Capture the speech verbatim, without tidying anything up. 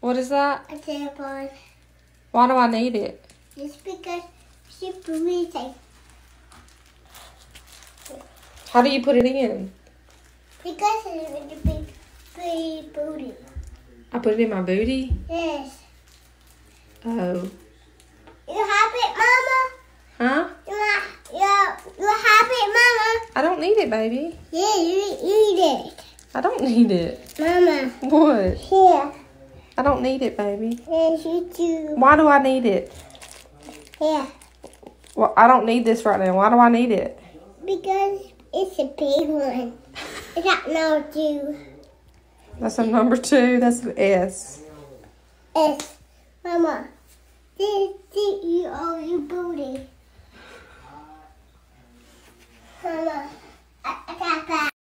What is that? A tampon. Why do I need it? It's because she put me inside. How do you put it in? Because it's in your big, big booty. I put it in my booty? Yes. Oh. You happy, Mama? Huh? You ha you you happy, Mama? I don't need it, baby. Yeah, you need it. I don't need it. Mama. What? Here. I don't need it, baby. Yes, you do. Why do I need it? Yeah. Well, I don't need this right now. Why do I need it? Because it's a big one. It's at number two. That's a number two. That's an S. S. Mama. This is you all your booty. Mama. I, I got that.